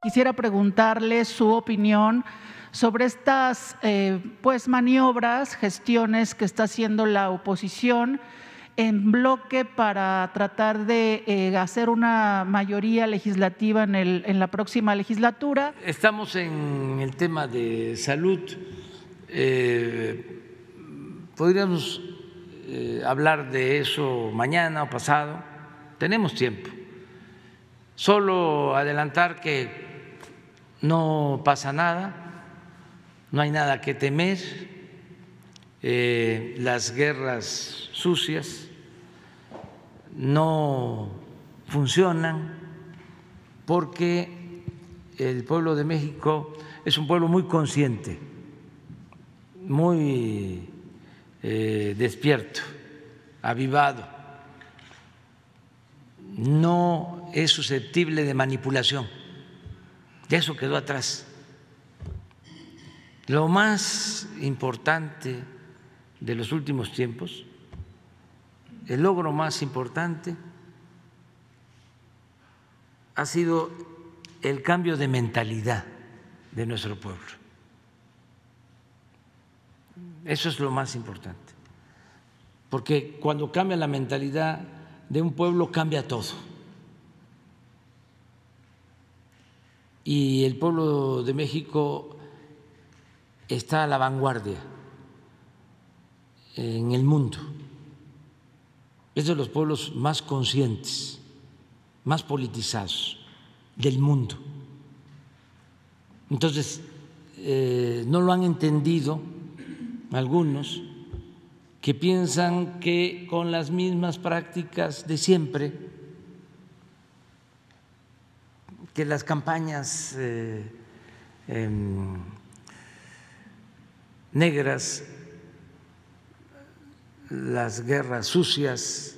Quisiera preguntarle su opinión sobre estas maniobras, gestiones que está haciendo la oposición en bloque para tratar de hacer una mayoría legislativa en la próxima legislatura. Estamos en el tema de salud. Podríamos hablar de eso mañana o pasado. Tenemos tiempo. Solo adelantar que no pasa nada, no hay nada que temer, las guerras sucias no funcionan porque el pueblo de México es un pueblo muy consciente, muy despierto, avivado, no es susceptible de manipulación. De eso quedó atrás. Lo más importante de los últimos tiempos, el logro más importante, ha sido el cambio de mentalidad de nuestro pueblo. Eso es lo más importante, porque cuando cambia la mentalidad de un pueblo, cambia todo. Y el pueblo de México está a la vanguardia en el mundo. Es de los pueblos más conscientes, más politizados del mundo. Entonces, no lo han entendido algunos que piensan que con las mismas prácticas de siempre, que las campañas negras, las guerras sucias,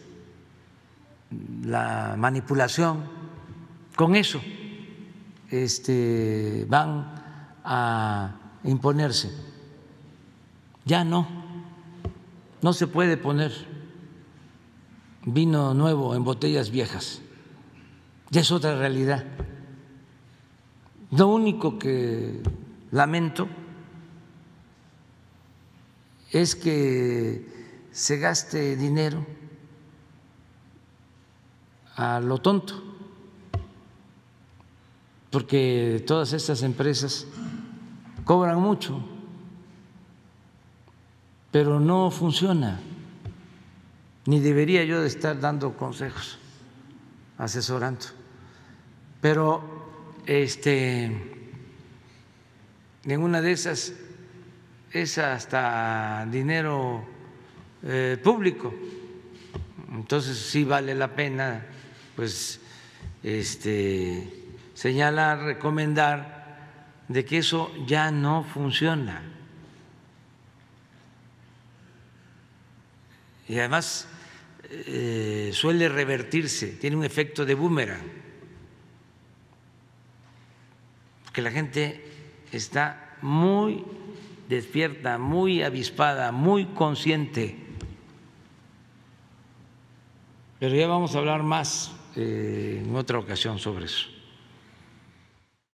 la manipulación, con eso van a imponerse. Ya no se puede poner vino nuevo en botellas viejas, ya es otra realidad. Lo único que lamento es que se gaste dinero a lo tonto, porque todas estas empresas cobran mucho, pero no funciona, ni debería yo de estar dando consejos, asesorando, pero en una de esas es hasta dinero público, entonces sí vale la pena pues señalar, recomendar de que eso ya no funciona. Y además suele revertirse, tiene un efecto de boomerang, que la gente está muy despierta, muy avispada, muy consciente. Pero ya vamos a hablar más en otra ocasión sobre eso.